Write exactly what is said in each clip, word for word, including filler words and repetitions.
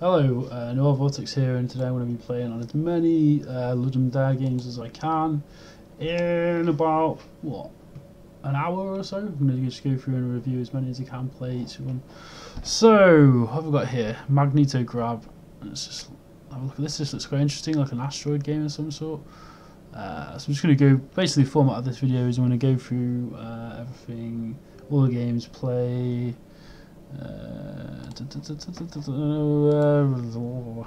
Hello, uh, NoirVortex here, and today I'm going to be playing on as many uh, Ludum Dare games as I can in about, what, an hour or so? I'm going to just go through and review as many as I can, play each of them. So, what have we got here? Magneto Grab. Let's just have a look at this. This looks quite interesting, like an asteroid game of some sort. Uh, so I'm just going to go, basically the format of this video is I'm going to go through uh, everything, all the games, play... Uh, da, da, da, da, da, da, uh,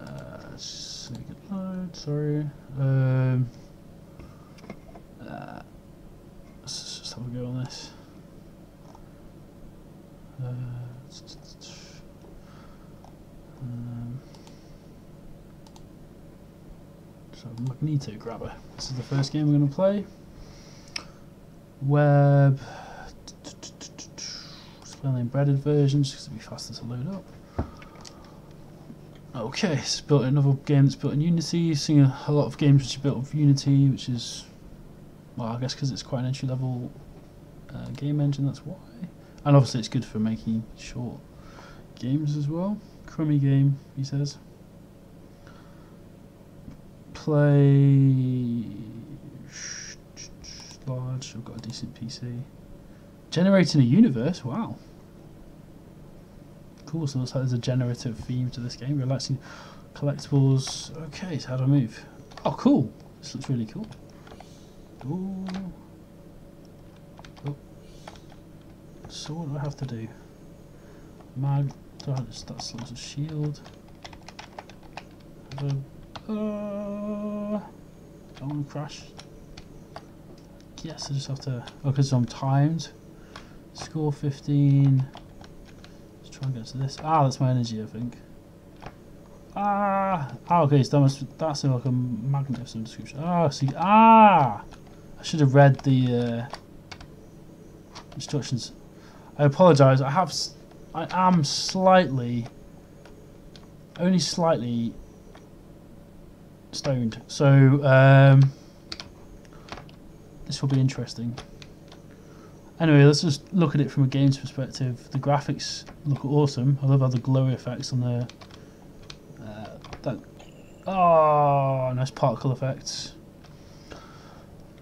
uh, say goodnight, sorry. Um, uh, let's just have a go on this. Uh, um, so Magneto Grabber. This is the first game we're going to play. Web. And the embedded versions because it'll be faster to load up. Okay, it's built another game that's built in Unity. You've seen a, a lot of games which are built with Unity, which is, well, I guess because it's quite an entry level uh, game engine, that's why. And obviously, it's good for making short games as well. Crummy game, he says. Play large, I've got a decent P C. Generating a universe, wow. Cool, so looks like there's a generative theme to this game. Relaxing collectibles. Okay, so how do I move? Oh, cool. This looks really cool. Ooh. Oh. So what do I have to do? Mag, that's lots of shield. Uh, I don't want to crash. Yes, I just have to, oh, because I'm timed. Score fifteen. Let's try and get to this. Ah, that's my energy, I think. Ah! Ah, okay, so that must, that's like a magnificent description. Ah, see. Ah! I should have read the uh, instructions. I apologise. I have. I am slightly. Only slightly. Stoned. So, um. This will be interesting. Anyway, let's just look at it from a game's perspective. The graphics look awesome. I love how the glow effects on the uh, that oh, nice particle effects.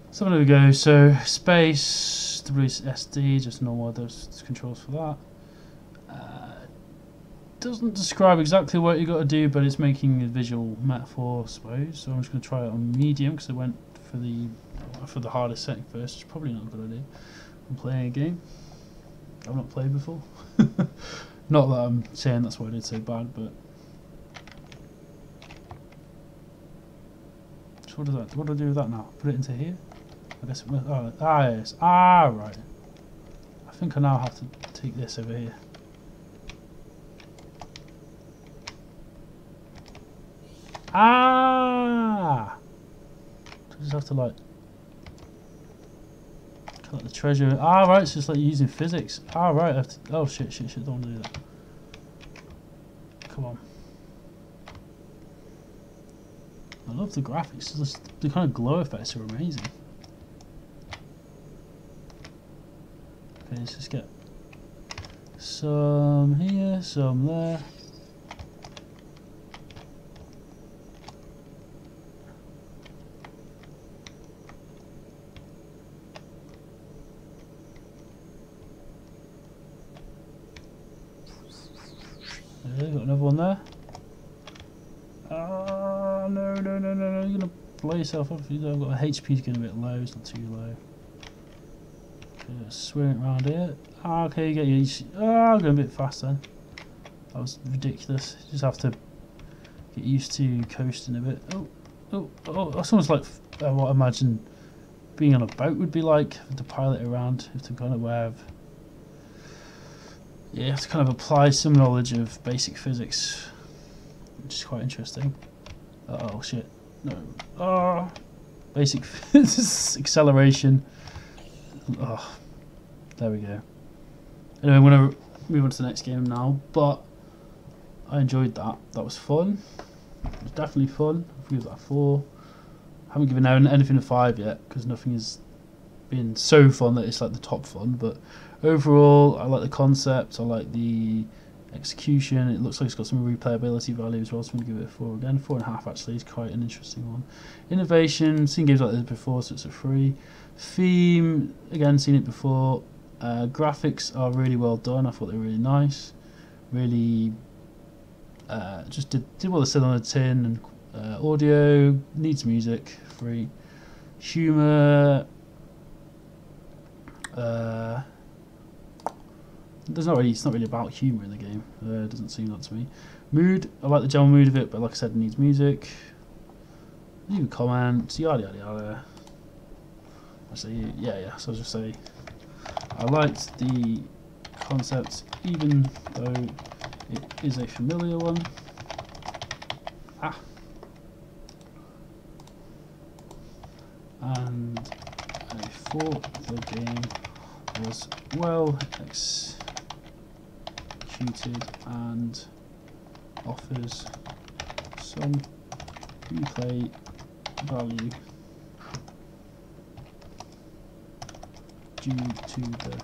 So there we go. So space, W S D, just normal. There's controls for that. Uh, doesn't describe exactly what you got to do, but it's making a visual metaphor, I suppose. So I'm just going to try it on medium because I went for the for the hardest setting first. It's probably not a good idea. Playing a game I've not played before. Not that I'm saying that's why I did so bad, but so what, is that? What do I do with that now? Put it into here? I guess it must, oh, ah yes, ah right, I think I now have to take this over here. Ah, I just have to like like the treasure. Ah, right, it's just like using physics. Ah, right, I have to. Oh, shit, shit, shit, don't want to do that. Come on. I love the graphics. Just the kind of glow effects are amazing. Okay, let's just get some here, some there. Got another one there. Ah, uh, no, no, no, no, no! You're gonna blow yourself up. If you don't. I've got my H P's getting a bit low. It's not too low. Okay, swing it round here. Ah, okay, you get your. Ah, I'm going a bit faster. That was ridiculous. You just have to get used to coasting a bit. Oh, oh, oh! That's almost like uh, what I imagine being on a boat would be like. To pilot around, if to kind of where. Yeah, you have to kind of apply some knowledge of basic physics, which is quite interesting. Uh oh, shit. No. Ah! Basic physics, acceleration. Oh, there we go. Anyway, I'm going to move on to the next game now, but I enjoyed that. That was fun. It was definitely fun. I've given that a four. I haven't given anything a five yet, because nothing is been so fun that it's like the top fun, but overall I like the concept, I like the execution. It looks like it's got some replayability value as well, so I'm gonna give it a four again. Four and a half actually is quite an interesting one. Innovation, seen games like this before, so it's a three. Theme, again, seen it before. Uh, graphics are really well done. I thought they were really nice. Really, uh, just did did what they said on the tin. And uh, audio needs music. Three. Humor. Uh, there's not really. It's not really about humor in the game. Uh, it doesn't seem that to me. Mood. I like the general mood of it, but like I said, it needs music. Leave a comment. Yada yada yada. I say yeah yeah. So I'll just say I liked the concept, even though it is a familiar one. Ah. And I thought the game was well executed and offers some replay value due to the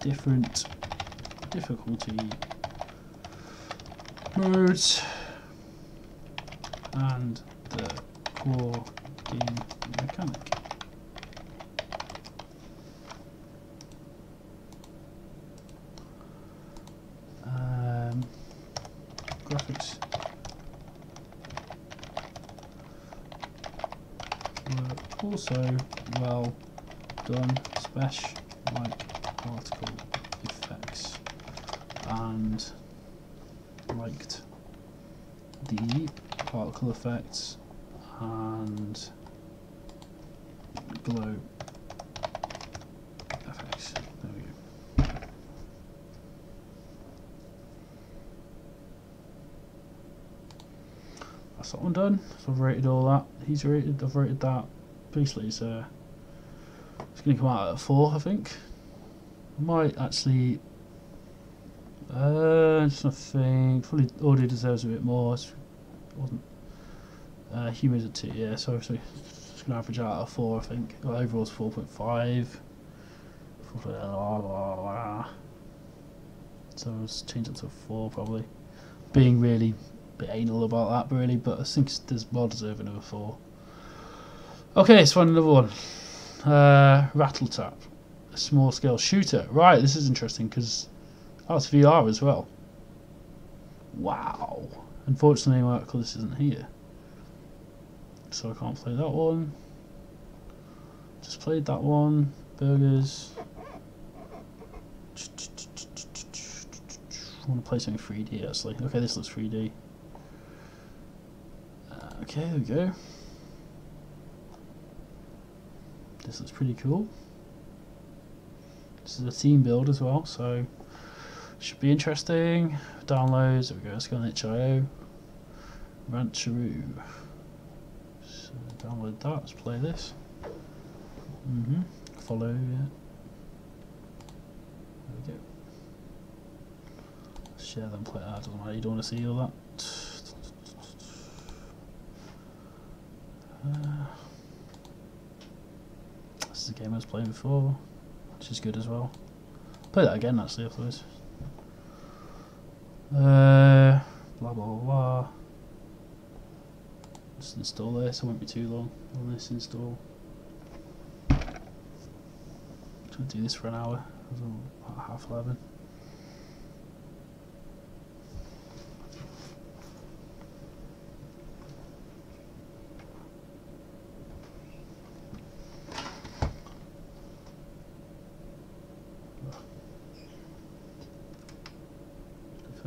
different difficulty modes and the core game mechanic. Um, graphics were also well done. Mesh, like particle effects, and liked the particle effects and glow effects. There we go. That's that one done. So I've rated all that. He's rated. I've rated that. Basically, it's uh, it's going to come out at a four, I think. I might actually... Uh, just not think... Probably audio deserves a bit more. It wasn't... Uh, humidity, yeah, so it's going to average out at a four, I think. Well, overall it's four point five. So I'll just change it to a four, probably. Being really a bit anal about that, really, but I think there's more deserving of a four. Okay, let's find another one. Uh, Rattle Tap, a small scale shooter. Right, this is interesting because oh, it's V R as well. Wow. Unfortunately, my article this isn't here, so I can't play that one. Just played that one. Burgers. I want to play something three D actually. Okay, this looks three D. Uh, okay, there we go. This looks pretty cool. This is a team build as well, so should be interesting. Downloads, there we go, let's go on itch dot i o. Rancheroo. So download that, let's play this. Mm-hmm. Follow, yeah. There we go. Share them, play that, doesn't matter, you don't want to see all that. Uh, The game I was playing before, which is good as well. Play that again actually afterwards. Uh, blah blah blah. Just install this. It won't be too long on this install. Just gonna do this for an hour. About half eleven.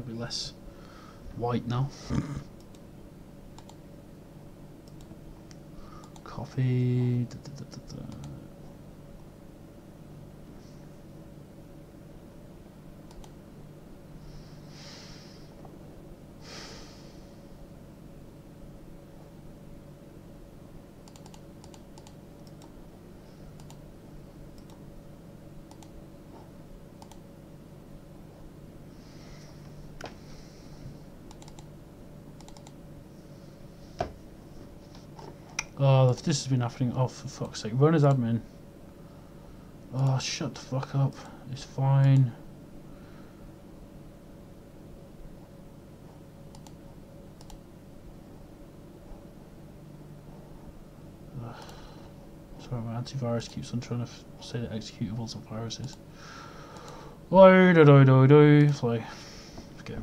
Be less white now. Copy. Da, da, da, da, da. Oh, this has been happening. Oh, for fuck's sake. Run as admin. Oh, shut the fuck up. It's fine. So my antivirus keeps on trying to f say that executables are viruses. Lo do do do do. Fly. Let's go.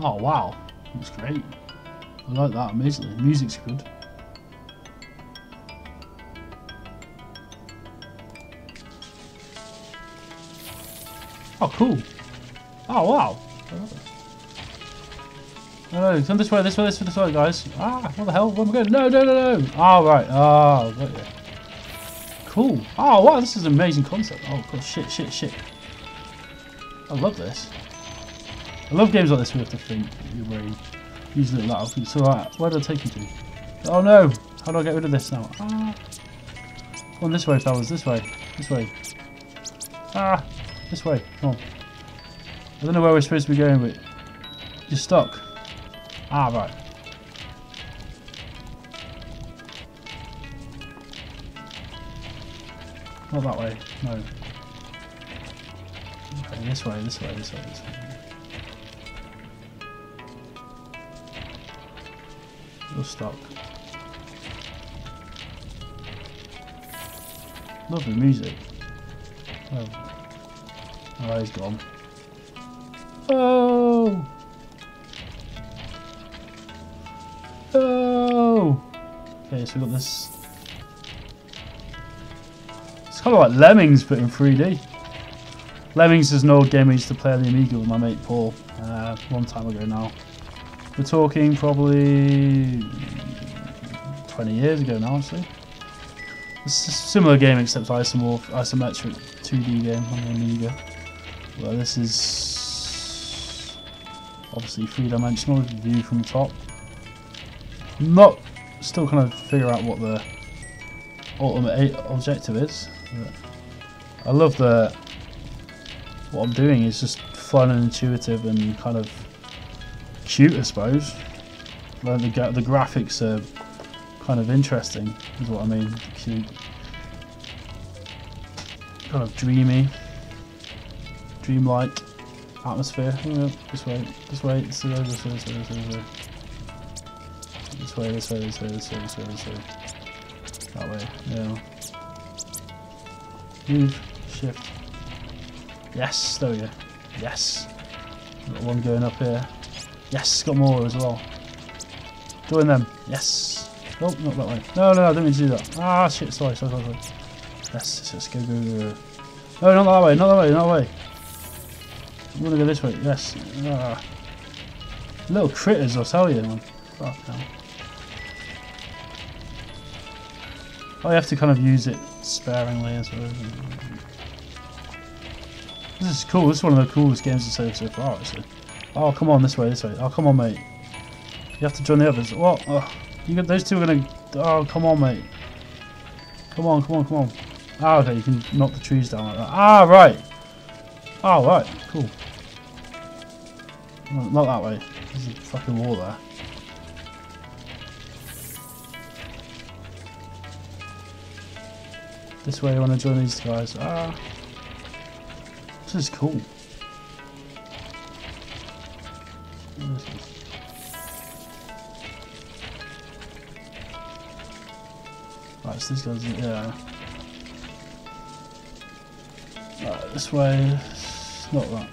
Oh wow, that's great. I like that amazingly. The music's good. Oh cool. Oh wow. I love it. No, no, come this way, this way, this way, this way, guys. Ah, what the hell? Where am I going? No, no, no, no. Ah, oh, right. Ah, oh, yeah. Cool. Oh, wow, this is an amazing concept. Oh, God, shit, shit, shit. I love this. I love games like this where you have to think. You're very usually loud. So, right, where did I take you to? Oh, no. How do I get rid of this now? Ah. Come on, this way, fellas. This way. This way. Ah. This way. Come on. I don't know where we're supposed to be going, but you're stuck. Ah, right. Not that way, no. Okay, this way, this way, this way, this way. You're stuck. Lovely music. Oh, oh he's gone. Oh! Oh! Okay, so we got this. It's kind of like Lemmings, but in three D. Lemmings is an old game I used to play on the Amiga with my mate Paul uh, one time ago now. We're talking probably twenty years ago now, actually. It's a similar game, except isomorph, isometric two D game on the Amiga. Well, this is obviously three-dimensional with the view from the top. Not still kind of figure out what the ultimate objective is. I love that what I'm doing is just fun and intuitive and kind of cute, I suppose. Like the, the graphics are kind of interesting, is what I mean. Cute, kind of dreamy, dreamlike atmosphere. Oh, this way, this way, this way, this way, this way, this way. This way. This way, this way, this way, this way, this way, this way. That way, yeah. Move, shift. Yes, there we go. Yes. Got one going up here. Yes, got more as well. Join them. Yes. Oh, not that way. No, no, I didn't mean to do that. Ah, shit, sorry, sorry, sorry. sorry. Yes, yes, go, go, go, go. No, not that way, not that way, not that way. I'm gonna go this way, yes. Ah. Little critters, I'll tell you, man. Fuck no. I have to kind of use it sparingly as well. This is cool. This is one of the coolest games I've played so far, actually. Oh, come on, this way, this way. Oh, come on, mate. You have to join the others. What? Oh, you got those two are gonna. Oh, come on, mate. Come on, come on, come on. Ah, okay, you can knock the trees down like that. Ah, right. Ah, oh, right. Cool. No, not that way. There's a fucking wall there. This way, I want to join these guys. Ah, this is cool. What is this? Right, so these guys, yeah. Right, this way, it's not that.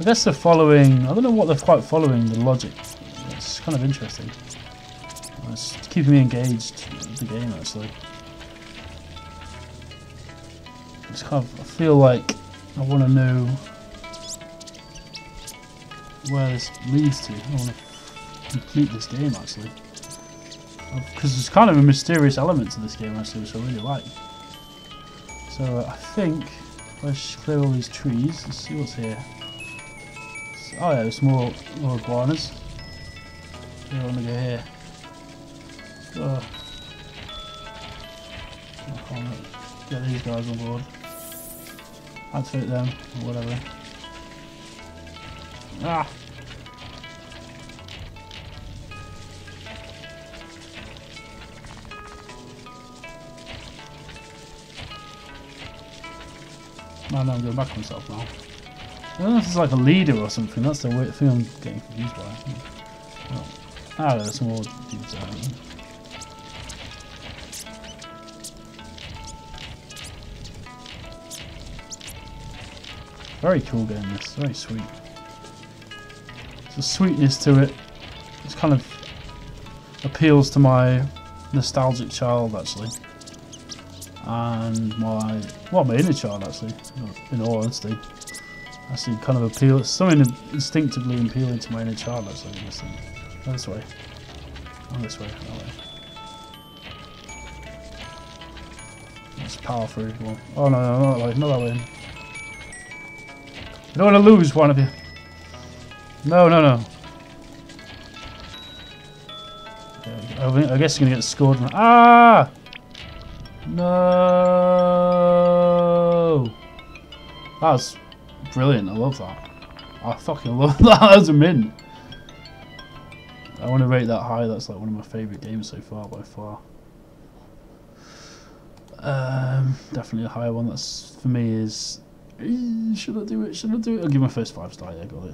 I guess they're following. I don't know what they're quite following the logic. It's kind of interesting. It's keeping me engaged with the game, actually. Kind of, I feel like I want to know where this leads to. I want to complete this game actually, because there's kind of a mysterious element to this game actually, which I really like. So uh, I think if I should clear all these trees, let's see what's here. So, oh yeah, there's more more iguanas. I want to go here. Uh, I can't get these guys on board. Activate them, or whatever. Ah! No, no, I'm going back on myself now. I don't know if it's like a leader or something, that's the weird thing I'm getting confused by. Oh. Ah, there's more dudes down here. Very cool game, this. Very sweet. There's a sweetness to it. It's kind of appeals to my nostalgic child, actually. And my, well, my inner child, actually, in all honesty. Actually, kind of appeal, it's something instinctively appealing to my inner child, actually, in this thing. Go this way. Go this way, that way. Let's power through. Well, oh no, no, not that way, not that way. I don't want to lose one of you. No, no, no. Okay, I guess you're going to get scored. Ah! No! That's brilliant, I love that. I fucking love that, that was a mint. I want to rate that high, that's like one of my favourite games so far, by far. Um, definitely a higher one, that's, for me, is... Should I do it? Should I do it? I'll give my first five star, yeah, got it.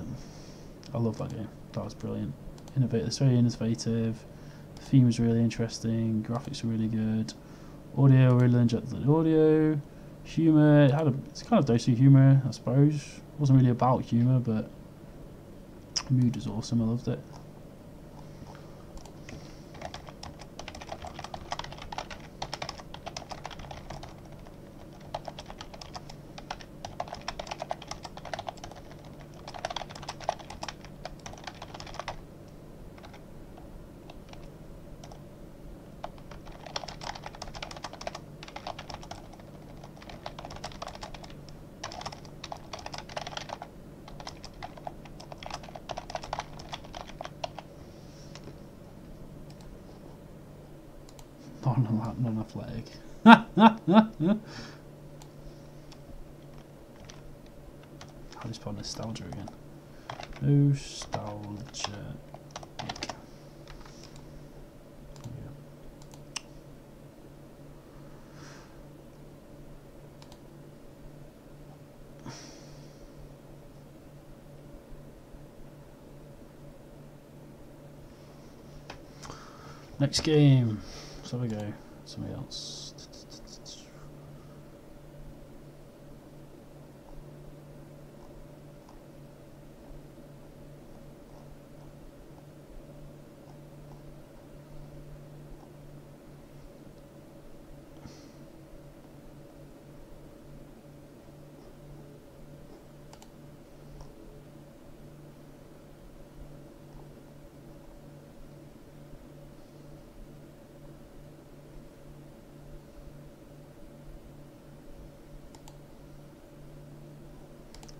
I love that game, that was brilliant. Innovative, it's very innovative, the theme was really interesting, graphics were really good, audio, really injected audio, humour, it had a, it's kind of dosy humour, I suppose. It wasn't really about humour, but the mood was awesome, I loved it. Non-athletic. I'll just put nostalgia again. Nostalgia. Next game. So we go. Something else.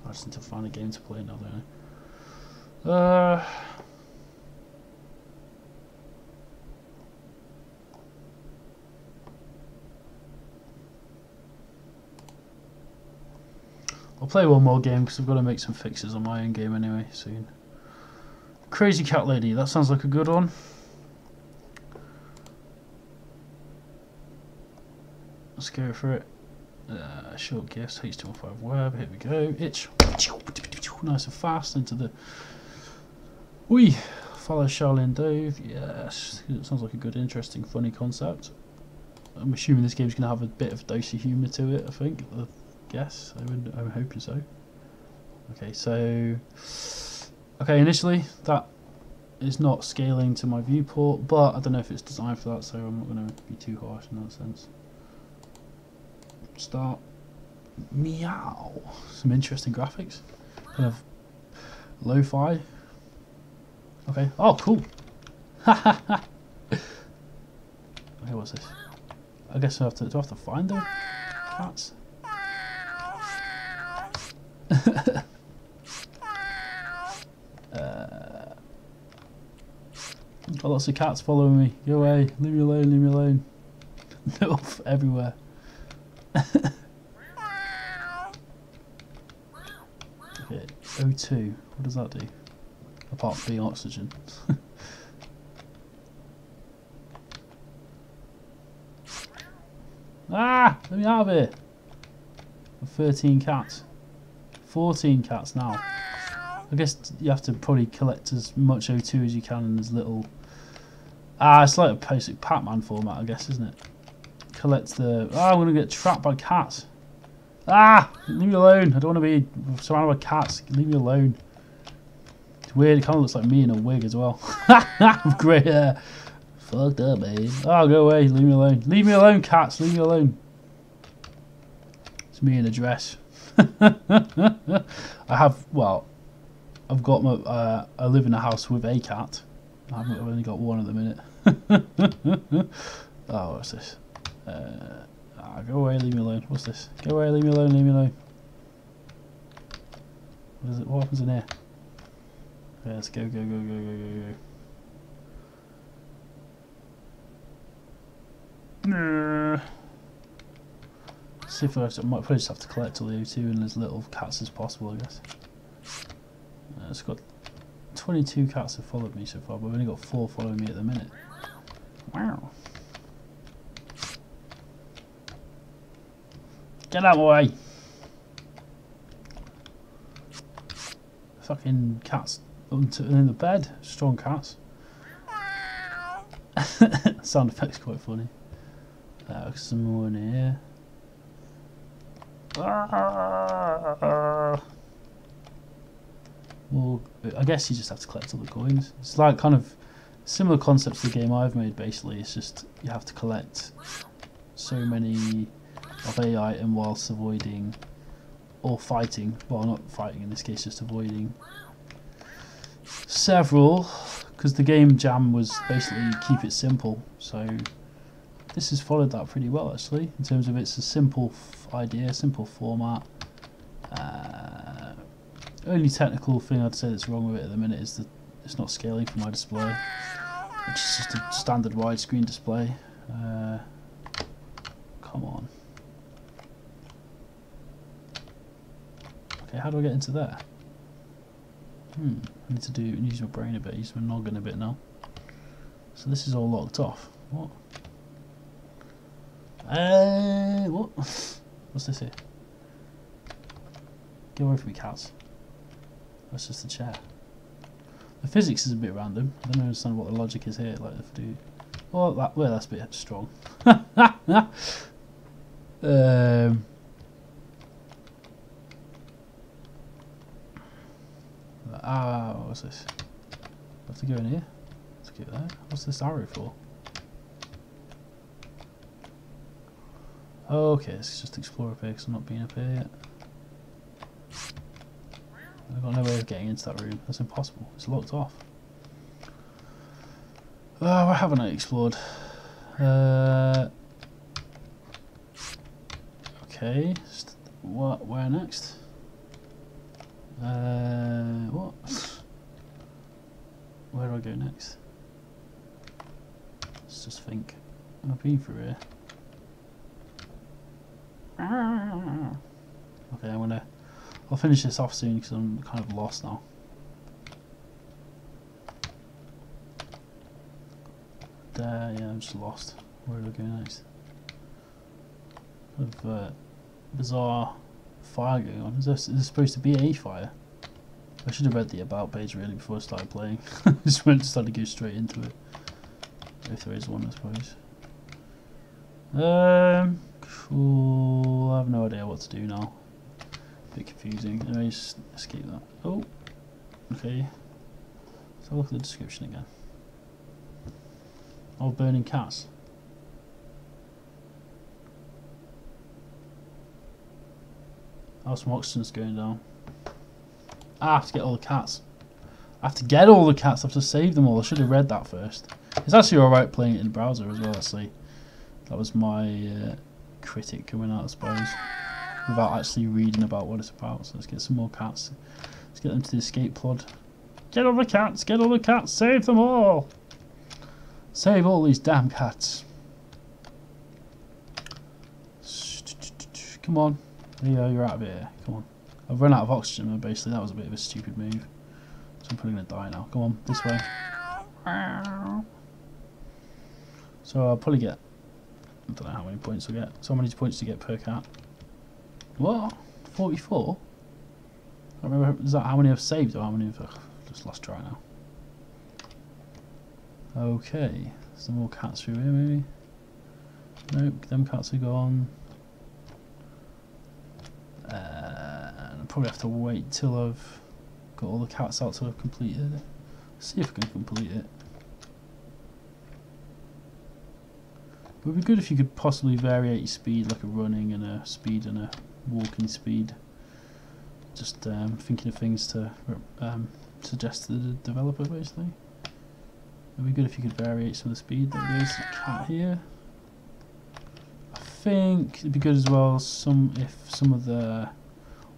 I just need to find a game to play now, don't I? Uh, I'll play one more game because I've got to make some fixes on my own game anyway soon. Crazy Cat Lady, that sounds like a good one. Let's go for it. Uh, short guess, H two O five web, here we go, itch, nice and fast into the, wee, follow Charlene Dove, yes, it sounds like a good, interesting, funny concept. I'm assuming this game's going to have a bit of dosy humour to it, I think, I guess, I would, I'm hoping so. Okay, so, okay, initially, that is not scaling to my viewport, but I don't know if it's designed for that, so I'm not going to be too harsh in that sense. Start. Meow. Some interesting graphics. Kind of lo-fi. Okay. Oh, cool. Ha. Okay, what's this? I guess I have to. Do I have to find them? Cats. uh, got lots of cats following me. Go away. Leave me alone. Leave me alone. They're off everywhere. Okay, O two, what does that do? Apart from being oxygen. Ah! Let me out of here! thirteen cats. fourteen cats now. I guess you have to probably collect as much O two as you can in as little Ah, it's like a basic Pac-Man format, I guess, isn't it? Collect the... Ah, oh, I'm going to get trapped by cats. Ah! Leave me alone. I don't want to be surrounded by cats. Leave me alone. It's weird. It kind of looks like me in a wig as well. Great hair. Fucked up, babe. Oh, go away. Leave me alone. Leave me alone, cats. Leave me alone. It's me in a dress. I have... Well... I've got my... Uh, I live in a house with a cat. I've only got one at the minute. Oh, what's this? Uh, ah, go away, leave me alone. What's this? Go away, leave me alone, leave me alone. What is it? What happens in here? Yeah, let's go, go, go, go, go, go, go. See if I, have to, I might probably just have to collect all the O two and as little cats as possible, I guess. Uh, it's got twenty-two cats have followed me so far, but we've only got four following me at the minute. Wow. Get out of the way! Fucking cats in the bed. Strong cats. Sound effect's quite funny. Uh, some more in here. Well, I guess you just have to collect all the coins. It's like kind of similar concept to the game I've made, basically. It's just you have to collect so many... of a item whilst avoiding or fighting, well not fighting in this case, just avoiding several, because the game jam was basically keep it simple, so this has followed that pretty well actually in terms of it's a simple f idea, simple format. Uh, only technical thing I'd say that's wrong with it at the minute is that it's not scaling for my display, which is just a standard widescreen display. Uh, come on. How do I get into there? Hmm, I need to do use my brain a bit, use my noggin a bit now. So this is all locked off. What? Uh, what? What's this here? Get away from me, cats. That's just the chair. The physics is a bit random. I don't understand what the logic is here. Like, if I do. Oh, that. Well, that's a bit strong. um. Ah, uh, what's this? I have to go in here. Let's go there. What's this arrow for? Okay, let's just explore up here because I'm not being up here yet. I've got no way of getting into that room. That's impossible. It's locked off. Oh, where haven't I explored? Uh, okay. What? Where next? Uh, what? Where do I go next? Let's just think. I've been through here. Okay, I'm gonna. I'll finish this off soon because I'm kind of lost now. There, yeah, I'm just lost. Where do I go next? Kind of uh, bizarre. Fire going on. Is there, is there supposed to be a fire? I should have read the about page really before I started playing. Just went to start to go straight into it. If there is one, I suppose. Um, cool. I have no idea what to do now. A bit confusing. Anyway, just escape that. Oh, okay. Let's have a look at the description again. Oh, burning cats. Oh, some oxygen's going down. I have to get all the cats. I have to get all the cats. I have to save them all. I should have read that first. It's actually alright playing it in browser as well, actually. That was my uh, critic coming out, I suppose. Without actually reading about what it's about. So let's get some more cats. Let's get them to the escape pod. Get all the cats. Get all the cats. Save them all. Save all these damn cats. Come on. There you go, you're out of here. Come on. I've run out of oxygen, and basically that was a bit of a stupid move. So I'm probably going to die now. Come on, this way. So I'll probably get... I don't know how many points I'll get. So many points to get per cat. What? forty-four? I remember, is that how many I've saved or how many I've... Ugh, just lost try now. Okay, some more cats through here maybe? Nope, them cats are gone. Uh, I'll probably have to wait till I've got all the cats out till I've completed it. See if I can complete it. It would be good if you could possibly vary your speed, like a running and a speed and a walking speed. Just um, thinking of things to um, suggest to the developer, basically. It would be good if you could vary some of the speed. There is a cat here. I think it'd be good as well some if some of the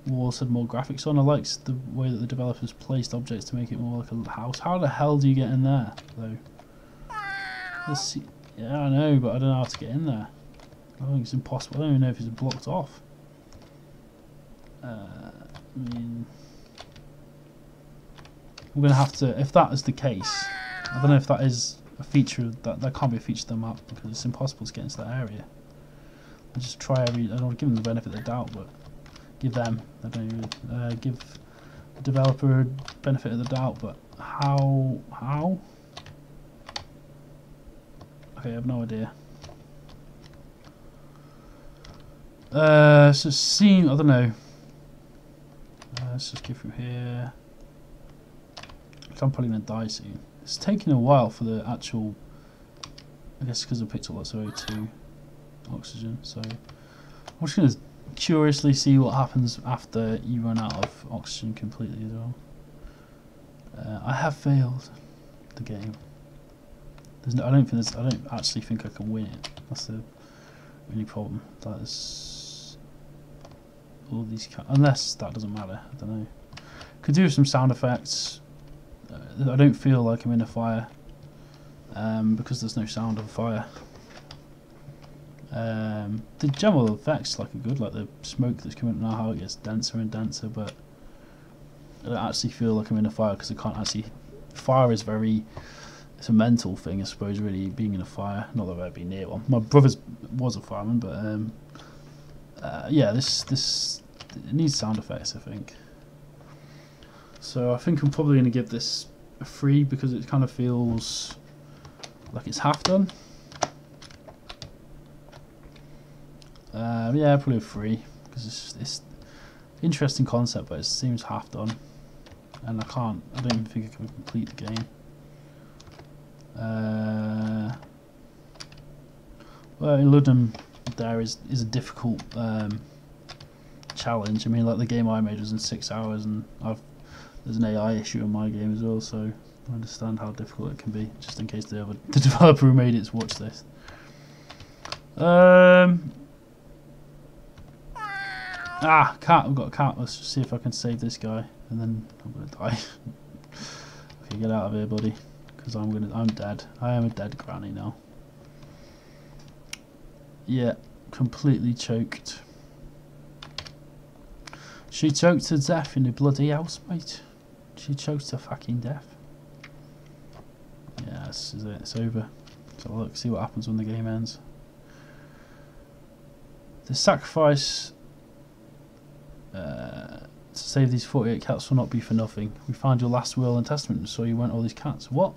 walls had more graphics on. I liked the way that the developers placed objects to make it more like a house. How the hell do you get in there, though? Let's see. Yeah, I know, but I don't know how to get in there. I think it's impossible. I don't even know if it's blocked off. Uh, I mean, I'm gonna have to. If that is the case, I don't know if that is a feature that that can't be a feature of the map because it's impossible to get into that area. I just try every. I don't give them the benefit of the doubt, but give them. I don't even, uh, give the developer benefit of the doubt, but how how. Okay, I have no idea. Uh, so seeing, I don't know. Uh, let's just get through here. I'm probably gonna die soon. It's taking a while for the actual. I guess because I picked up lots of O two, oxygen. So I'm just gonna curiously see what happens after you run out of oxygen completely as well. Uh, I have failed the game. There's no, I don't think there's, I don't actually think I can win it. That's the only problem. That is all these cats, unless that doesn't matter. I don't know. Could do some sound effects. Uh, I don't feel like I'm in a fire um, because there's no sound of a fire. Um, the general effects like are good, like the smoke that's coming up now, how it gets denser and denser. But I don't actually feel like I'm in a fire because I can't actually. Fire is very. It's a mental thing, I suppose, really, being in a fire. Not that I'd be near one. My brother's was a fireman, but um, uh, yeah, this this it needs sound effects, I think. So I think I'm probably going to give this a three because it kind of feels like it's half done. Uh, yeah, probably a three because it's it's interesting concept, but it seems half done, and I can't. I don't even think I can complete the game. Uh, well, in Ludum Dare is, is a difficult um, challenge. I mean, like the game I made was in six hours, and I've there's an A I issue in my game as well, so I understand how difficult it can be. Just in case the other the developer who made it's watched this. Um, ah, cat! I've got a cat. Let's see if I can save this guy, and then I'm gonna die. Okay, get out of here, buddy. Because I'm gonna, I'm dead. I am a dead granny now. Yeah, completely choked. She choked to death in the bloody house, mate. She choked to fucking death. Yeah, this is it. It's over. So look, see what happens when the game ends. The sacrifice uh, to save these forty-eight cats will not be for nothing. We found your last will and testament and saw you went all these cats. What?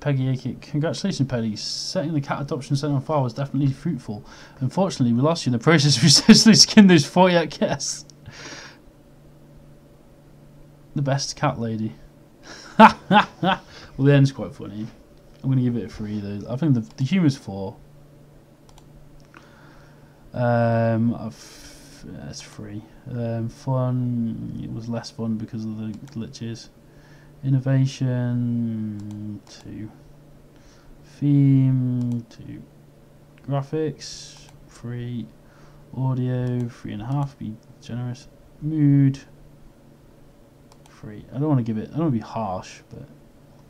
Peggy Akic. Congratulations, Peggy. Setting the cat adoption centre on fire was definitely fruitful. Unfortunately, we lost you in the process. We essentially skinned those forty-eight cats. The best cat lady. Ha ha ha. Well, the end's quite funny. I'm going to give it a three, though. I think the, the humour's four. Um, I've, yeah, it's three. Um, fun. It was less fun because of the glitches. Innovation two, theme two, graphics three, audio three and a half. Be generous. Mood three. I don't want to give it. I don't want to be harsh, but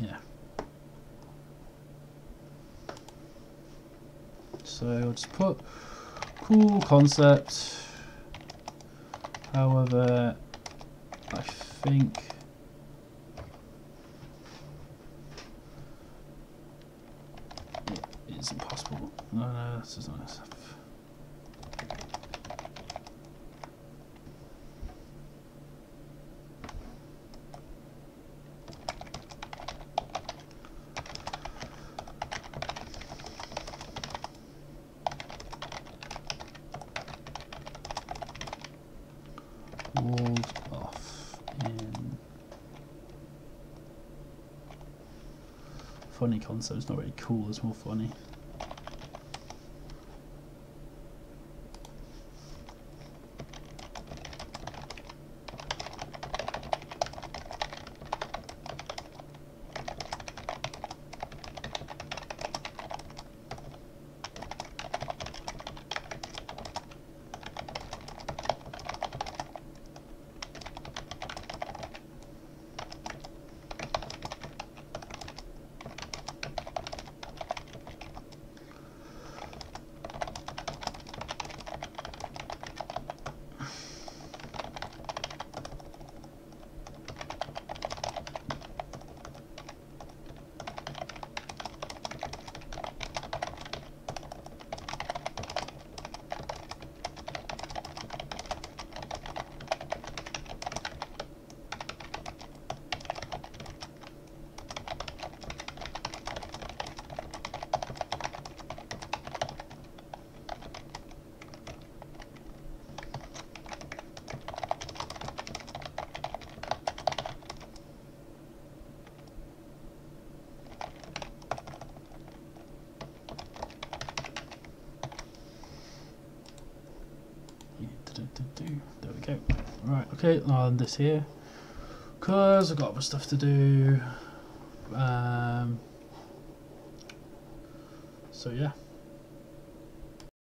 yeah. So I'll just put cool concept. However, I think. It's impossible. No, no, this is not enough. walls off in funny concept. It's not really cool, it's more funny. Okay, I'll end this here because I've got other stuff to do. Um, so yeah.